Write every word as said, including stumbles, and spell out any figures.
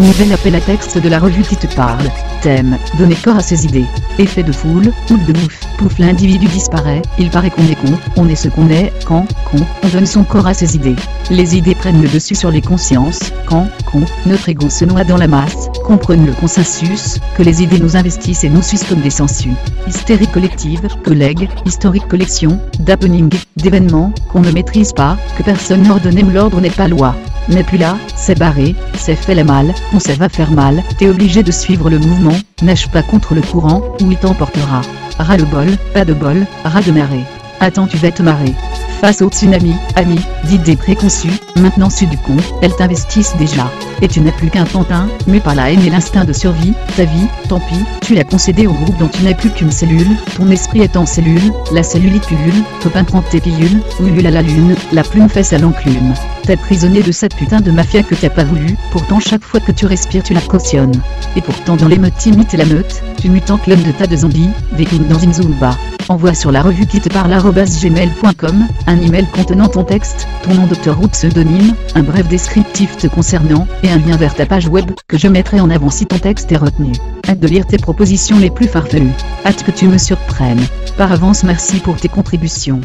Nouvel appel à texte de la revue qui te parle, thème, donner corps à ses idées, effet de foule, ouf de mouf, pouf l'individu disparaît, il paraît qu'on est con, on est ce qu'on est, quand, con, on donne son corps à ses idées. Les idées prennent le dessus sur les consciences, quand, con, notre ego se noie dans la masse, comprennent le consensus, que les idées nous investissent et nous sucent comme des sangsues. Hystérie collective, collègue, historique collection, d'happening, d'événements, qu'on ne maîtrise pas, que personne n'ordonne même l'ordre n'est pas loi. N'est plus là, c'est barré, c'est fait la malle, on sait va faire mal, t'es obligé de suivre le mouvement, nage pas contre le courant, ou il t'emportera. Ras le bol, pas de bol, ras de marée. Attends tu vas te marrer. Face au tsunami, ami, d'idées préconçues, maintenant su du con, elles t'investissent déjà. Et tu n'es plus qu'un pantin, mais par la haine et l'instinct de survie, ta vie, tant pis, tu l'as concédée au groupe dont tu n'es plus qu'une cellule, ton esprit est en cellule, la cellulite ulule, te peintrant tes pilules, ulule à la lune, la plume fesse à l'enclume. T'es prisonnier de cette putain de mafia que t'as pas voulu, pourtant chaque fois que tu respires tu la cautionnes. Et pourtant dans l'émeute t'imites la meute, tu mutes en clone de tas de zombies, des clowns dans une zumba. Envoie sur la revue qui te parle arobase gmail point com, un email contenant ton texte, ton nom d'auteur ou pseudonyme, un bref descriptif te concernant, et un lien vers ta page web, que je mettrai en avant si ton texte est retenu. Hâte de lire tes propositions les plus farfelues. Hâte que tu me surprennes. Par avance merci pour tes contributions.